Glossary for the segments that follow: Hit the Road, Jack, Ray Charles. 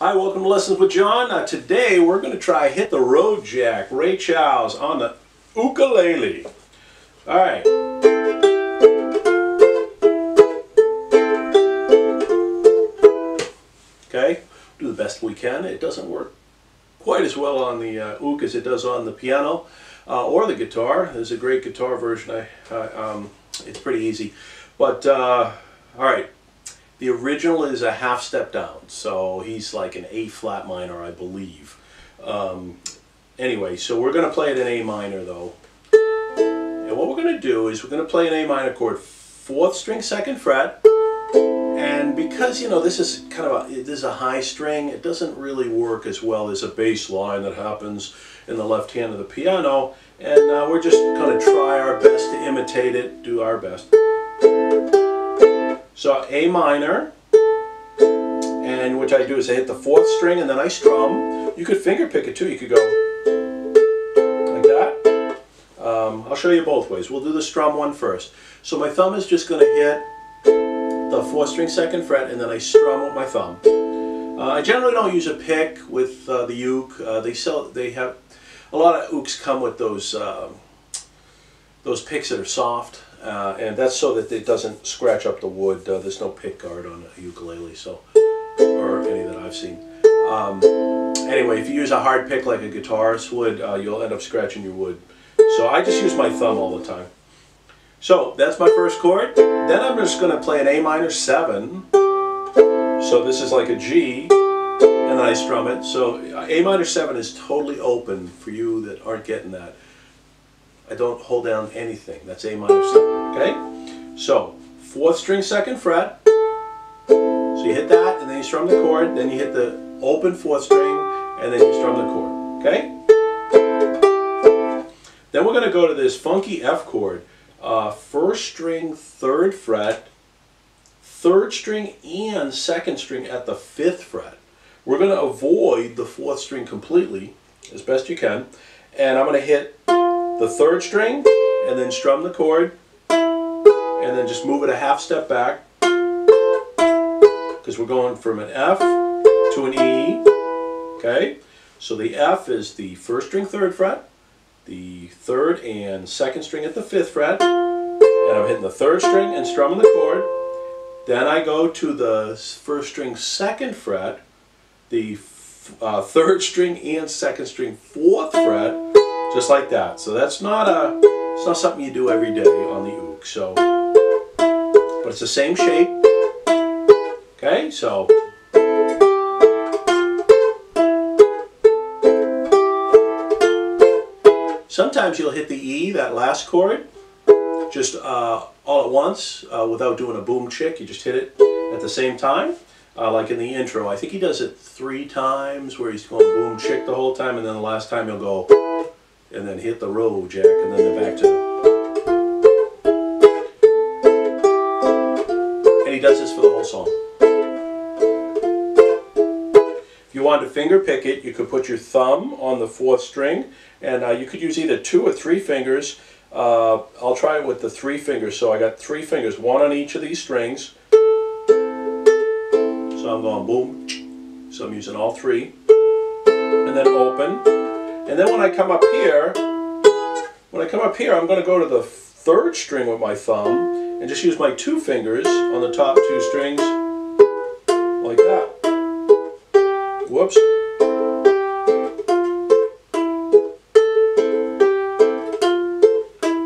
Hi, welcome to Lessons with John. Today we're going to try Hit the Road, Jack, Ray Charles on the ukulele. Alright. Okay, do the best we can. It doesn't work quite as well on the ook as it does on the piano or the guitar. There's a great guitar version. It's pretty easy. But, alright. The original is a half step down, so he's like an A flat minor, I believe. Anyway, so we're going to play it in A minor, though. And what we're going to do is we're going to play an A minor chord, 4th string, 2nd fret. And because, you know, this is kind of a, this is a high string, it doesn't really work as well as a bass line that happens in the left hand of the piano. And we're just going to try our best to imitate it, do our best. So A minor, and what I do is I hit the 4th string and then I strum. You could finger pick it too. You could go like that. I'll show you both ways. We'll do the strum one first. So my thumb is just going to hit the 4th string 2nd fret and then I strum with my thumb. I generally don't use a pick with the uke. They have a lot of ukes come with those picks that are soft. And that's so that it doesn't scratch up the wood. There's no pick guard on a ukulele, so, or any that I've seen. Anyway, if you use a hard pick like a guitarist would, you'll end up scratching your wood. So I just use my thumb all the time. So that's my first chord. Then I'm just going to play an A minor 7. So this is like a G, and then I strum it. So A minor 7 is totally open for you that aren't getting that. I don't hold down anything. That's A minor 7, okay? So, 4th string, 2nd fret. So you hit that, and then you strum the chord, then you hit the open 4th string, and then you strum the chord, okay? Then we're going to go to this funky F chord. 1st string, 3rd fret, 3rd string and 2nd string at the 5th fret. We're going to avoid the 4th string completely, as best you can, and I'm going to hit the 3rd string, and then strum the chord, and then just move it a half step back, because we're going from an F to an E, okay? So the F is the 1st string 3rd fret, the 3rd and 2nd string at the 5th fret, and I'm hitting the 3rd string and strumming the chord, then I go to the 1st string 2nd fret, the 3rd string and 2nd string 4th fret, just like that. So that's not a, it's not something you do every day on the ook. So, but it's the same shape. Okay, so. Sometimes you'll hit the E, that last chord, just all at once without doing a boom chick. You just hit it at the same time. Like in the intro, I think he does it 3 times where he's going boom chick the whole time, and then the last time he'll go and then hit the road, Jack, and then they're back to. And he does this for the whole song. If you wanted to finger pick it, you could put your thumb on the 4th string, and you could use either 2 or 3 fingers. I'll try it with the 3 fingers. So I got 3 fingers, 1 on each of these strings. So I'm going boom, so I'm using all 3, and then open. And then when I come up here, I'm going to go to the 3rd string with my thumb and just use my 2 fingers on the top 2 strings like that. Whoops.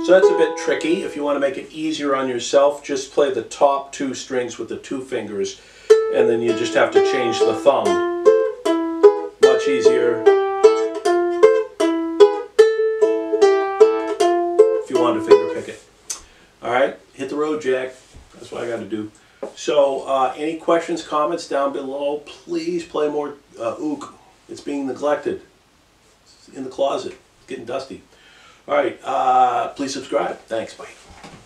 So that's a bit tricky. If you want to make it easier on yourself, just play the top 2 strings with the 2 fingers, and then you just have to change the thumb. Much easier. To finger pick it. Alright, hit the road, Jack. That's what I got to do. So, any questions, comments down below? Please play more ook. It's being neglected. It's in the closet. It's getting dusty. Alright, please subscribe. Thanks, bye.